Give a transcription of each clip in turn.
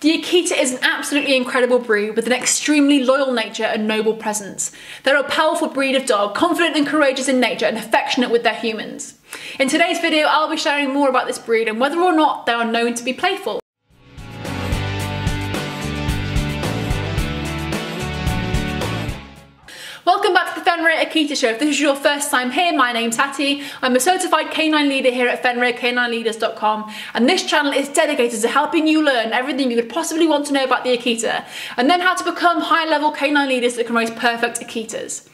The Akita is an absolutely incredible breed with an extremely loyal nature and noble presence. They're a powerful breed of dog, confident and courageous in nature and affectionate with their humans. In today's video, I'll be sharing more about this breed and whether or not they are known to be playful. Welcome back to the Fenrir Akita Show. If this is your first time here, my name's Hattie. I'm a certified canine leader here at FenrirK9Leaders.com, and this channel is dedicated to helping you learn everything you could possibly want to know about the Akita, and then how to become high-level canine leaders that can raise perfect Akitas.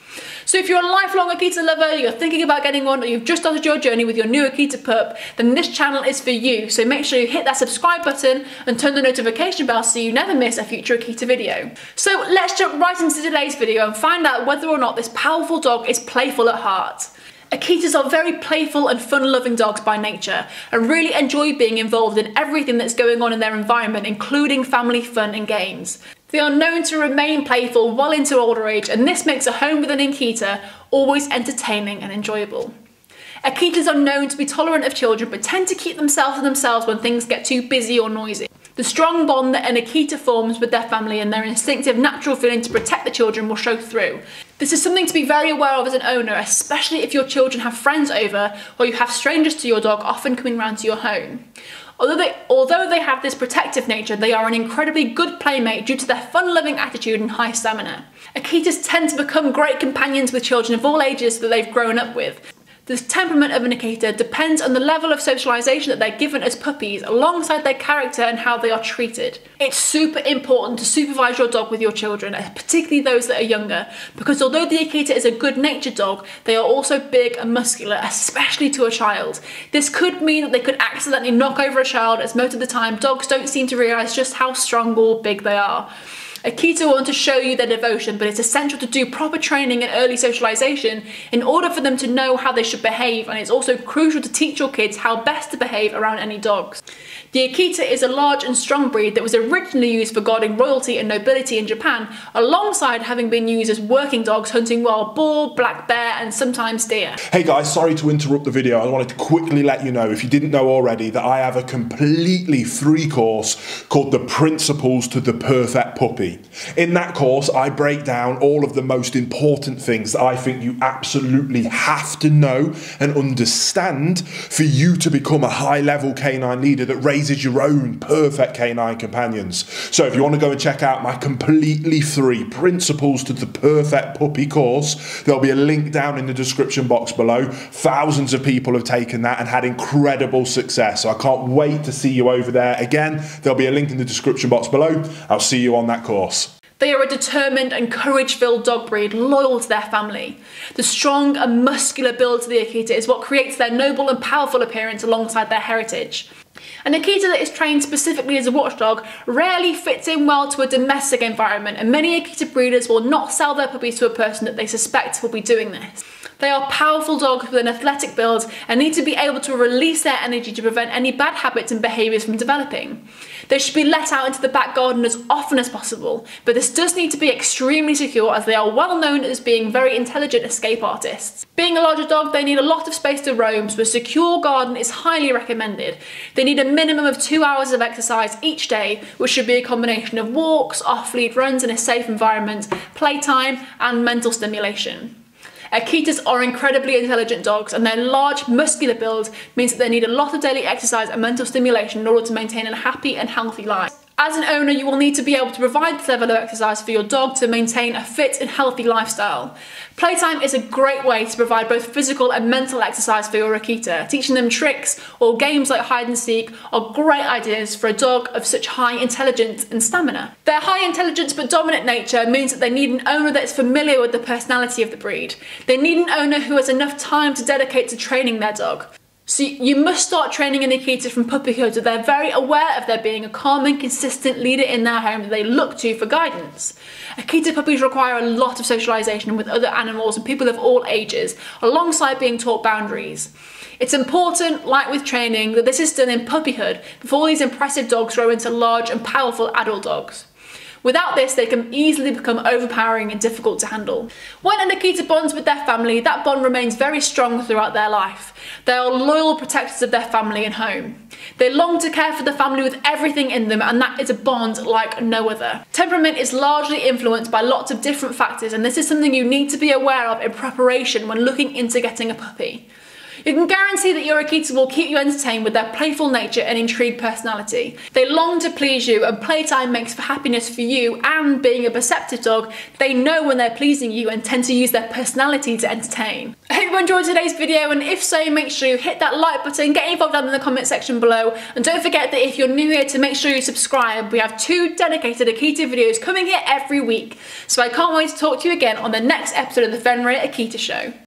So if you're a lifelong Akita lover, you're thinking about getting one, or you've just started your journey with your new Akita pup, then this channel is for you. So make sure you hit that subscribe button and turn the notification bell so you never miss a future Akita video. So let's jump right into today's video and find out whether or not this powerful dog is playful at heart. Akitas are very playful and fun-loving dogs by nature and really enjoy being involved in everything that's going on in their environment, including family fun and games. They are known to remain playful well into older age, and this makes a home with an Akita always entertaining and enjoyable. Akitas are known to be tolerant of children but tend to keep themselves to themselves when things get too busy or noisy. The strong bond that an Akita forms with their family and their instinctive natural feeling to protect the children will show through. This is something to be very aware of as an owner, especially if your children have friends over or you have strangers to your dog often coming round to your home. Although they have this protective nature, they are an incredibly good playmate due to their fun-loving attitude and high stamina. Akitas tend to become great companions with children of all ages that they've grown up with. The temperament of an Akita depends on the level of socialisation that they're given as puppies, alongside their character and how they are treated. It's super important to supervise your dog with your children, particularly those that are younger, because although the Akita is a good-natured dog, they are also big and muscular, especially to a child. This could mean that they could accidentally knock over a child, as most of the time dogs don't seem to realise just how strong or big they are. Akita want to show you their devotion, but it's essential to do proper training and early socialisation in order for them to know how they should behave, and it's also crucial to teach your kids how best to behave around any dogs. The Akita is a large and strong breed that was originally used for guarding royalty and nobility in Japan, alongside having been used as working dogs hunting wild boar, black bear and sometimes deer. Hey guys, sorry to interrupt the video. I wanted to quickly let you know, if you didn't know already, that I have a completely free course called The Principles to the Perfect Puppy. In that course, I break down all of the most important things that I think you absolutely have to know and understand for you to become a high-level canine leader that raises your own perfect canine companions. So if you want to go and check out my completely free Principles to the Perfect Puppy course, there'll be a link down in the description box below. Thousands of people have taken that and had incredible success. So I can't wait to see you over there. Again, there'll be a link in the description box below. I'll see you on that course. They are a determined and courage-filled dog breed, loyal to their family. The strong and muscular build to the Akita is what creates their noble and powerful appearance alongside their heritage. An Akita that is trained specifically as a watchdog rarely fits in well to a domestic environment, and many Akita breeders will not sell their puppies to a person that they suspect will be doing this. They are powerful dogs with an athletic build and need to be able to release their energy to prevent any bad habits and behaviours from developing. They should be let out into the back garden as often as possible, but this does need to be extremely secure as they are well known as being very intelligent escape artists. Being a larger dog, they need a lot of space to roam, so a secure garden is highly recommended. They need a minimum of 2 hours of exercise each day, which should be a combination of walks, off-lead runs in a safe environment, playtime and mental stimulation. Akitas are incredibly intelligent dogs, and their large, muscular build means that they need a lot of daily exercise and mental stimulation in order to maintain a happy and healthy life. As an owner, you will need to be able to provide this level of exercise for your dog to maintain a fit and healthy lifestyle. Playtime is a great way to provide both physical and mental exercise for your Akita. Teaching them tricks or games like hide and seek are great ideas for a dog of such high intelligence and stamina. Their high intelligence but dominant nature means that they need an owner that is familiar with the personality of the breed. They need an owner who has enough time to dedicate to training their dog. So you must start training an Akita from puppyhood so they're very aware of there being a calm and consistent leader in their home that they look to for guidance. Akita puppies require a lot of socialisation with other animals and people of all ages, alongside being taught boundaries. It's important, like with training, that this is done in puppyhood before these impressive dogs grow into large and powerful adult dogs. Without this, they can easily become overpowering and difficult to handle. When an Akita bonds with their family, that bond remains very strong throughout their life. They are loyal protectors of their family and home. They long to care for the family with everything in them, and that is a bond like no other. Temperament is largely influenced by lots of different factors, and this is something you need to be aware of in preparation when looking into getting a puppy. You can guarantee that your Akita will keep you entertained with their playful nature and intrigued personality. They long to please you, and playtime makes for happiness for you, and being a perceptive dog, they know when they're pleasing you and tend to use their personality to entertain. I hope you enjoyed today's video, and if so, make sure you hit that like button, get involved down in the comment section below, and don't forget that if you're new here to make sure you subscribe. We have 2 dedicated Akita videos coming here every week, so I can't wait to talk to you again on the next episode of the Fenrir Akita Show.